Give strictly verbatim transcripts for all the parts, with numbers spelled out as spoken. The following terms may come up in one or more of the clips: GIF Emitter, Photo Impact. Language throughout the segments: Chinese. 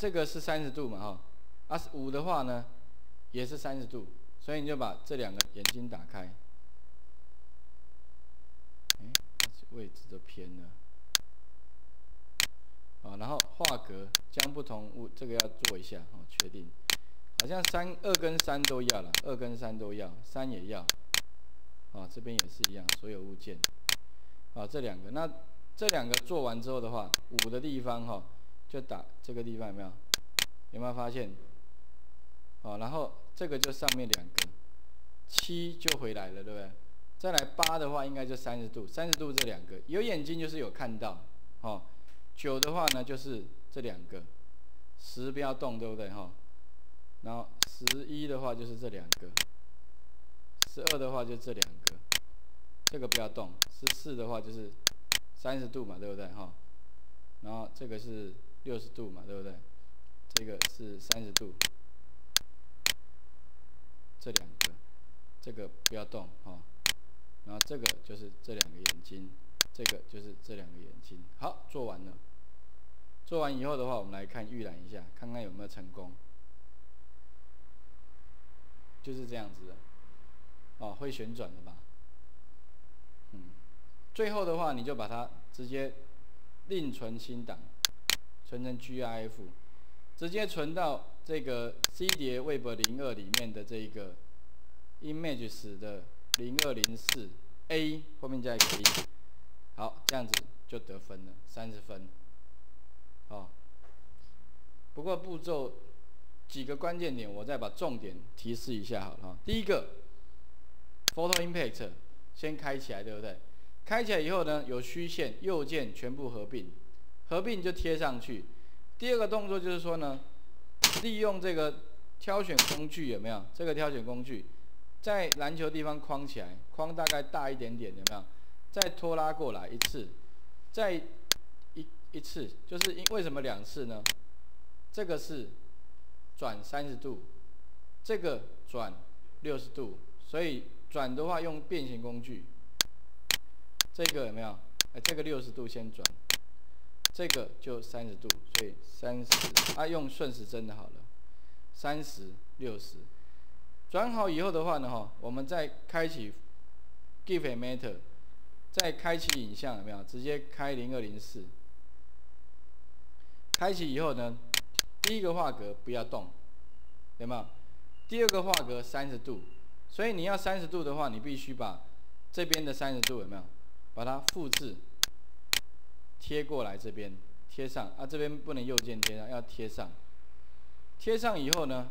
这个是三十度嘛哈，啊五的话呢也是三十度，所以你就把这两个眼睛打开。哎，位置都偏了。啊，然后画格将不同物，这个要做一下哦，确定。好像三二跟三都要了，二跟三都要，三也要。啊，这边也是一样，所有物件。啊，这两个，那这两个做完之后的话，五的地方哈、哦，就打这个地方有没有？有没有发现？好、哦，然后这个就上面两个，七就回来了，对不对？再来八的话，应该就三十度，三十度这两个有眼睛就是有看到，哦。九的话呢，就是这两个，十不要动，对不对？哈、哦，然后十一的话就是这两个，十二的话就这两个，这个不要动。十四的话就是三十度嘛，对不对？哈、哦，然后这个是六十度嘛，对不对？这个是三十度。这两个，这个不要动哈、哦，然后这个就是这两个眼睛，这个就是这两个眼睛。好，做完了。做完以后的话，我们来看预览一下，看看有没有成功。就是这样子的，哦，会旋转的吧？嗯，最后的话，你就把它直接另存新档，存成 G I F。直接存到这个 C 碟 Web 零二里面的这个 Images 的零二零四 A 后面加一个 A， 好，这样子就得分了，三十分。好，不过步骤几个关键点，我再把重点提示一下好了。第一个 Photo Impact 先开起来，对不对？开起来以后呢，有虚线，右键全部合并，合并就贴上去。第二个动作就是说呢，利用这个挑选工具有没有？这个挑选工具在篮球地方框起来，框大概大一点点有没有？再拖拉过来一次，再一一次，就是因为什么两次呢？这个是转三十度，这个转六十度，所以转的话用变形工具，这个有没有？哎，这个六十度先转。这个就三十度，所以三十啊，用顺时针的好了，三十六十。转好以后的话呢，哈，我们再开启 GIF Emitter， 再开启影像有没有？直接开零二零四。开启以后呢，第一个画格不要动，有没有？第二个画格三十度，所以你要三十度的话，你必须把这边的三十度有没有？把它复制。贴过来这边，贴上啊，这边不能右键贴上，要贴上。贴上以后呢，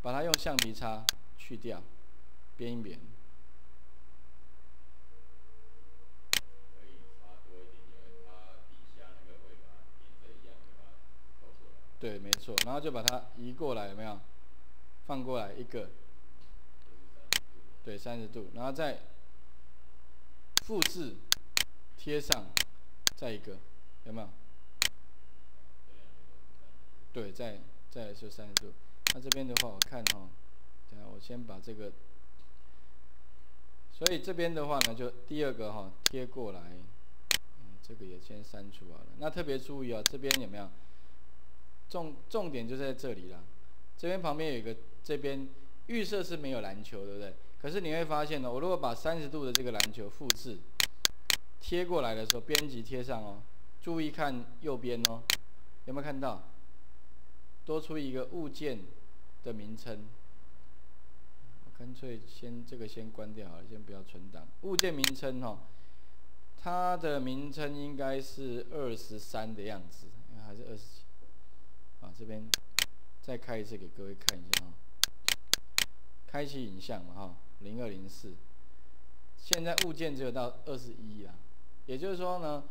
把它用橡皮擦去掉边缘。可以擦多一点，因为它底下那个会把颜色一样，把它扣过来。对，没错。然后就把它移过来，有没有？放过来一个。对，三十度，然后再复制贴上。再一个，有没有？对，再再来就三十度。那这边的话，我看哈、哦，等下我先把这个，所以这边的话呢，就第二个哈、哦、贴过来、嗯，这个也先删除好了。那特别注意哦，这边有没有？重重点就在这里啦。这边旁边有一个，这边预设是没有篮球，对不对？可是你会发现呢、哦，我如果把三十度的这个篮球复制。贴过来的时候，编辑贴上哦，注意看右边哦，有没有看到？多出一个物件的名称，我干脆先这个先关掉好了，先不要存档。物件名称哦，它的名称应该是二十三的样子，还是二十几？啊，这边再开一次给各位看一下啊、哦，开启影像嘛哈、哦， 零二零四，现在物件只有到二十一啦。也就是说呢，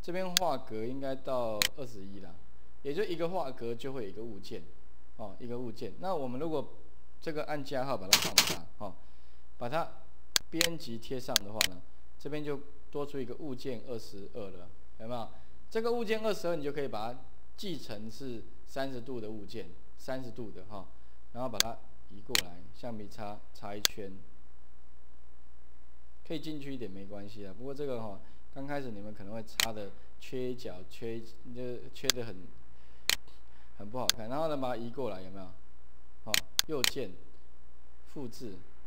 这边画格应该到二十一啦，也就一个画格就会有一个物件，哦，一个物件。那我们如果这个按加号把它放大，哦，把它编辑贴上的话呢，这边就多出一个物件二十二了，有没有？这个物件二十二你就可以把它继承是三十度的物件，三十度的哈、哦，然后把它移过来，橡皮擦擦一圈，可以进去一点没关系啊。不过这个哈、哦。刚开始你们可能会擦的缺一角，缺就缺的很很不好看。然后呢，把它移过来，有没有？好、哦，右键复制，